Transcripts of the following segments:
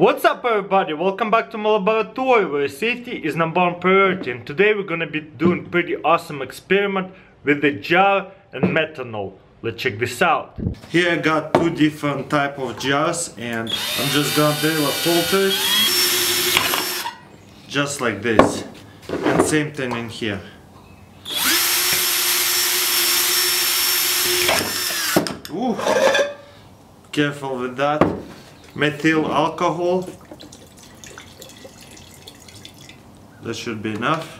What's up everybody, welcome back to my laboratory where safety is number one priority, and today we're gonna be doing pretty awesome experiment with the jar and methanol. Let's check this out. Here I got two different type of jars and I'm just gonna hold it just like this, and same thing in here. Ooh. Careful with that. Methyl alcohol. That should be enough.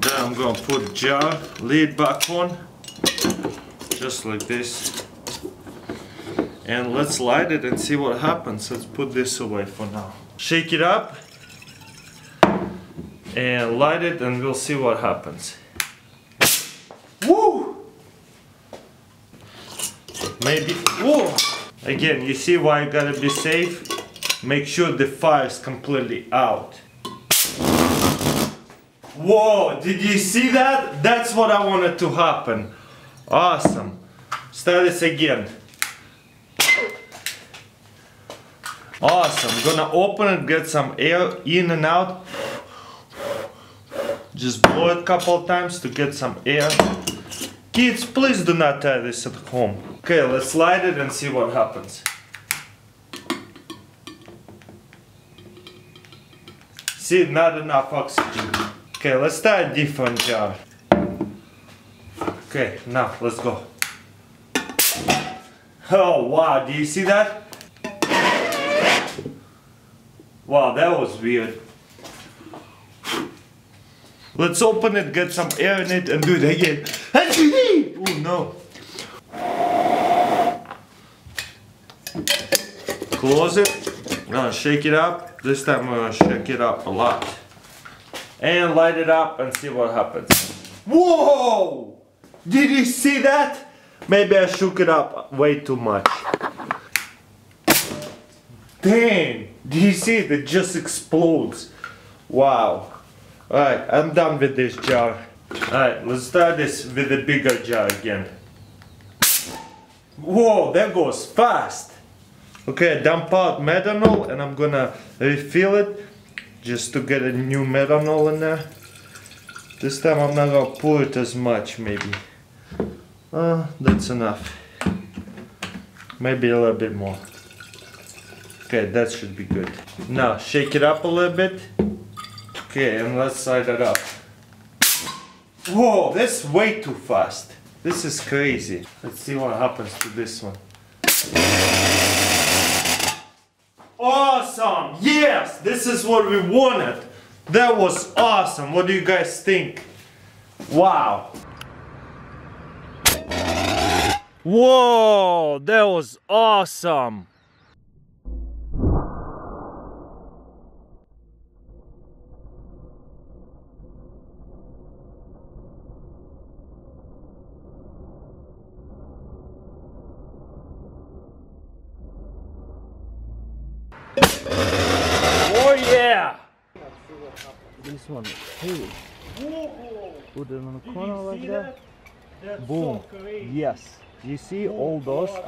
Then I'm gonna put jar lid back on, just like this. And let's light it and see what happens. Let's put this away for now. Shake it up and light it, and we'll see what happens. Woo! Maybe. Whoa! Again, you see why you gotta be safe? Make sure the fire is completely out. Whoa, did you see that? That's what I wanted to happen. Awesome. Start this again. Awesome. I'm gonna open it, get some air in and out. Just blow it a couple times to get some air. Kids, please do not try this at home. Okay, let's light it and see what happens. See, not enough oxygen. Okay, let's try a different jar. Okay, now let's go. Oh wow, do you see that? Wow, that was weird. Let's open it, get some air in it, and do it again. Oh no. Close it. I'm gonna shake it up. This time we're gonna shake it up a lot. And light it up and see what happens. Whoa! Did you see that? Maybe I shook it up way too much. Dang! Did you see it? It just explodes. Wow. Alright, I'm done with this jar. Alright, let's start this with a bigger jar again. Whoa, that goes fast! Okay, dump out methanol and I'm gonna refill it just to get a new methanol in there. This time I'm not gonna pour it as much, maybe. That's enough. Maybe a little bit more. Okay, that should be good. Now, shake it up a little bit. Okay, and let's light it up. Whoa, that's way too fast. This is crazy. Let's see what happens to this one. Awesome! Yes! This is what we wanted! That was awesome! What do you guys think? Wow! Whoa! That was awesome! Oh yeah! This one, hey! Put it on the corner like that. Boom! Yes! You see all those?